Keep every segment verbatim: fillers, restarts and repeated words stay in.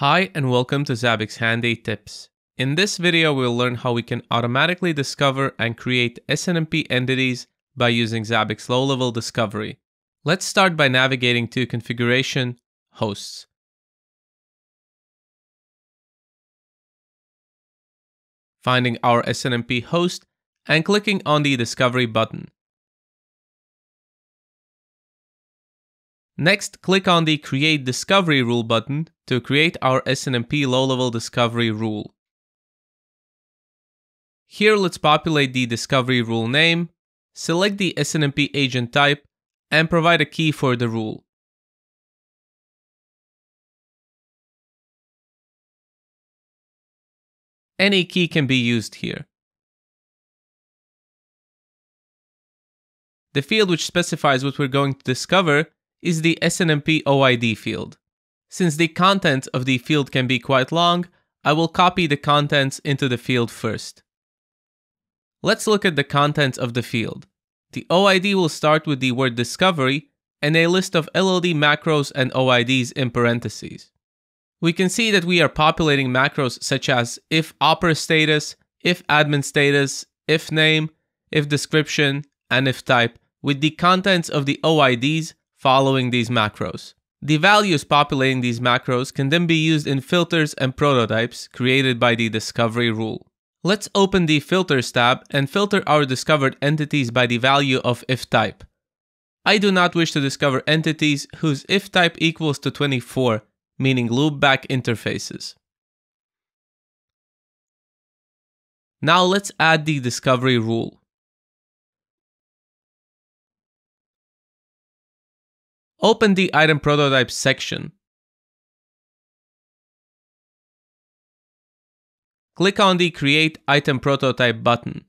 Hi and welcome to Zabbix Handy Tips. In this video, we'll learn how we can automatically discover and create S N M P entities by using Zabbix low-level discovery. Let's start by navigating to Configuration, Hosts. Finding our S N M P host and clicking on the Discovery button. Next, click on the Create Discovery Rule button to create our S N M P low-level discovery rule. Here, let's populate the discovery rule name, select the S N M P agent type, and provide a key for the rule. Any key can be used here. The field which specifies what we're going to discover is the S N M P O I D field. Since the contents of the field can be quite long, I will copy the contents into the field first. Let's look at the contents of the field. The O I D will start with the word discovery and a list of L L D macros and O I Ds in parentheses. We can see that we are populating macros such as ifOperStatus, ifAdminStatus, ifName, ifDescription, and ifType with the contents of the O I Ds following these macros. The values populating these macros can then be used in filters and prototypes created by the discovery rule. Let's open the Filters tab and filter our discovered entities by the value of ifType. I do not wish to discover entities whose ifType equals to twenty-four, meaning loopback interfaces. Now let's add the discovery rule. Open the Item Prototypes section. Click on the Create Item Prototype button.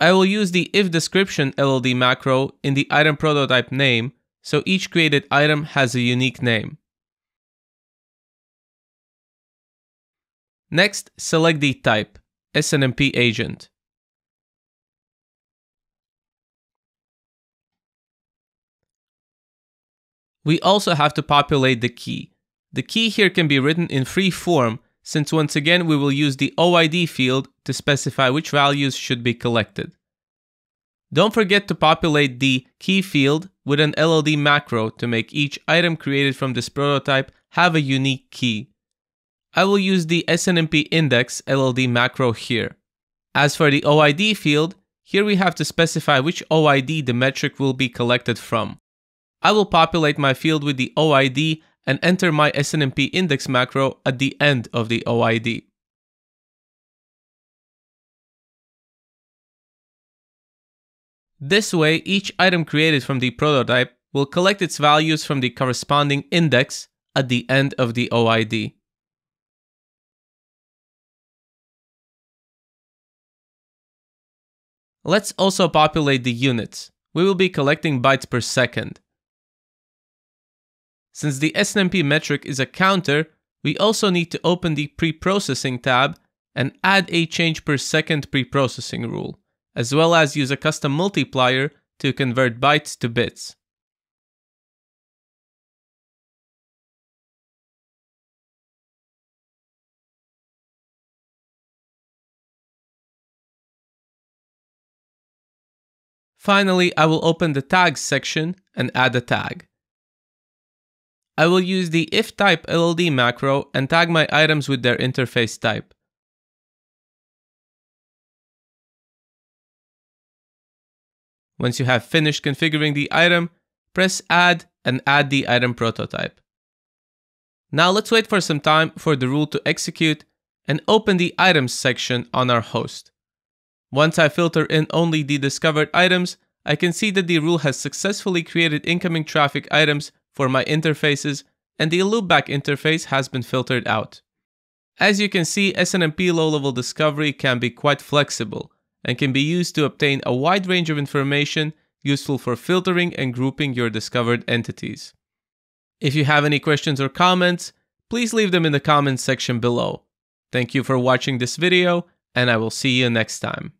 I will use the ifDescription L L D macro in the item prototype name, so each created item has a unique name. Next, select the type, S N M P agent. We also have to populate the key. The key here can be written in free form, since once again we will use the O I D field to specify which values should be collected. Don't forget to populate the key field with an L L D macro to make each item created from this prototype have a unique key. I will use the S N M P index L L D macro here. As for the O I D field, here we have to specify which O I D the metric will be collected from. I will populate my field with the O I D and enter my S N M P index macro at the end of the O I D. This way, each item created from the prototype will collect its values from the corresponding index at the end of the O I D. Let's also populate the units. We will be collecting bytes per second. Since the S N M P metric is a counter, we also need to open the Pre-Processing tab and add a change per second pre-processing rule, as well as use a custom multiplier to convert bytes to bits. Finally, I will open the Tags section and add a tag. I will use the ifType L L D macro and tag my items with their interface type. Once you have finished configuring the item, press Add and add the item prototype. Now let's wait for some time for the rule to execute and open the Items section on our host. Once I filter in only the discovered items, I can see that the rule has successfully created incoming traffic items for my interfaces, and the loopback interface has been filtered out. As you can see, S N M P low-level discovery can be quite flexible and can be used to obtain a wide range of information useful for filtering and grouping your discovered entities. If you have any questions or comments, please leave them in the comments section below. Thank you for watching this video, and I will see you next time.